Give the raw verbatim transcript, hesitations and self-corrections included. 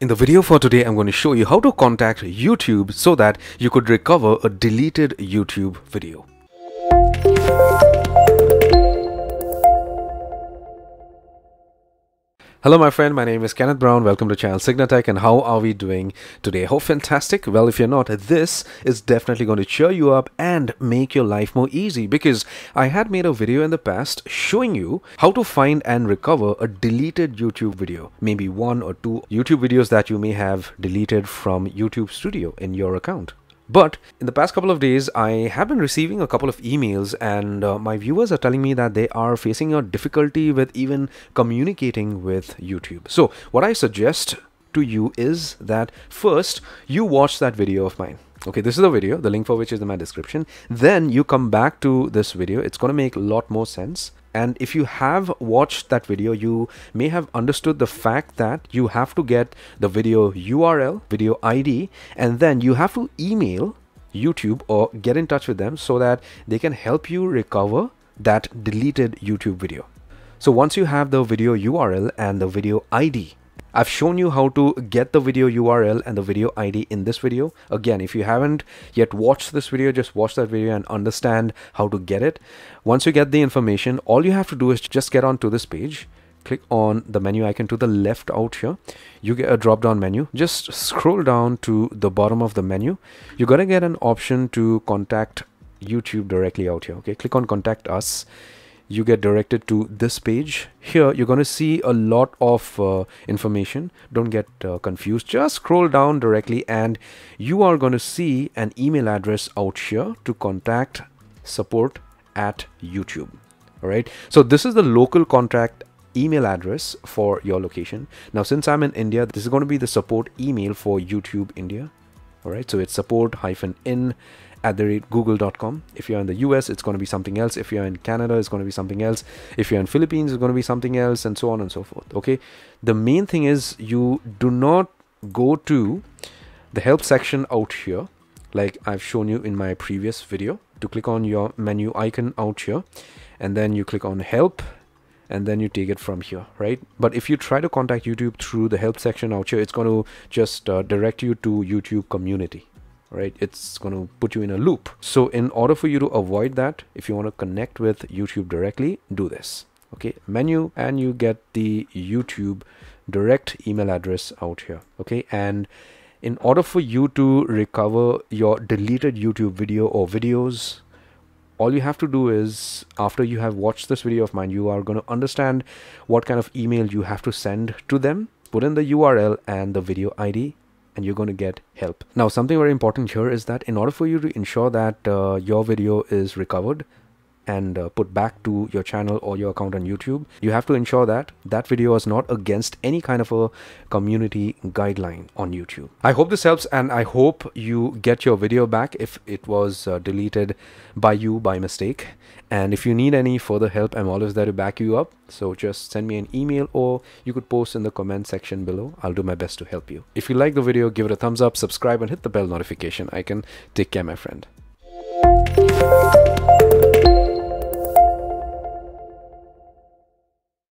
In the video for today, I'm going to show you how to contact YouTube so that you could recover a deleted YouTube video. Hello my friend, my name is Kenneth Brown. Welcome to channel CygnaTech, and how are we doing today? Hope fantastic. Well, if you're not, this is definitely going to cheer you up and make your life more easy, because I had made a video in the past showing you how to find and recover a deleted YouTube video, maybe one or two YouTube videos that you may have deleted from YouTube Studio in your account. But in the past couple of days, I have been receiving a couple of emails, and uh, my viewers are telling me that they are facing a difficulty with even communicating with YouTube. So what I suggest to you is that first you watch that video of mine. Okay, this is the video, the link for which is in my description. Then you come back to this video. It's going to make a lot more sense. And if you have watched that video, you may have understood the fact that you have to get the video U R L, video I D, and then you have to email YouTube or get in touch with them so that they can help you recover that deleted YouTube video. So once you have the video U R L and the video I D, I've shown you how to get the video U R L and the video I D in this video. Again, if you haven't yet watched this video, just watch that video and understand how to get it. Once you get the information, all you have to do is just get onto this page. Click on the menu icon to the left out here. You get a drop-down menu. Just scroll down to the bottom of the menu. You're going to get an option to contact YouTube directly out here. Okay, click on Contact Us. You get directed to this page. Here you're going to see a lot of uh, information. Don't get uh, confused. Just scroll down directly and you are going to see an email address out here to contact support at YouTube. All right, so this is the local contact email address for your location. Now, since I'm in India, this is going to be the support email for YouTube India. All right, so it's support hyphen in at the rate google dot com. If you're in the U S, it's going to be something else. If you're in Canada, it's going to be something else. If you're in Philippines, it's going to be something else, and so on and so forth. Okay, the main thing is you do not go to the help section out here, like I've shown you in my previous video, to click on your menu icon out here, and then you click on help, and then you take it from here, right? But if you try to contact YouTube through the help section out here, it's going to just uh, direct you to YouTube community, right? It's going to put you in a loop. So in order for you to avoid that, if you want to connect with YouTube directly, do this. Okay, menu, and you get the YouTube direct email address out here. Okay, and in order for you to recover your deleted YouTube video or videos, all you have to do is, after you have watched this video of mine, you are going to understand what kind of email you have to send to them. Put in the U R L and the video I D, and you're going to get help. Now, something very important here is that in order for you to ensure that uh, your video is recovered and uh, put back to your channel or your account on YouTube, you have to ensure that that video is not against any kind of a community guideline on YouTube. I hope this helps, and I hope you get your video back if it was uh, deleted by you by mistake. And if you need any further help, I'm always there to back you up. So just send me an email, or you could post in the comment section below. I'll do my best to help you. If you like the video, give it a thumbs up, subscribe, and hit the bell notification icon. Take care, my friend.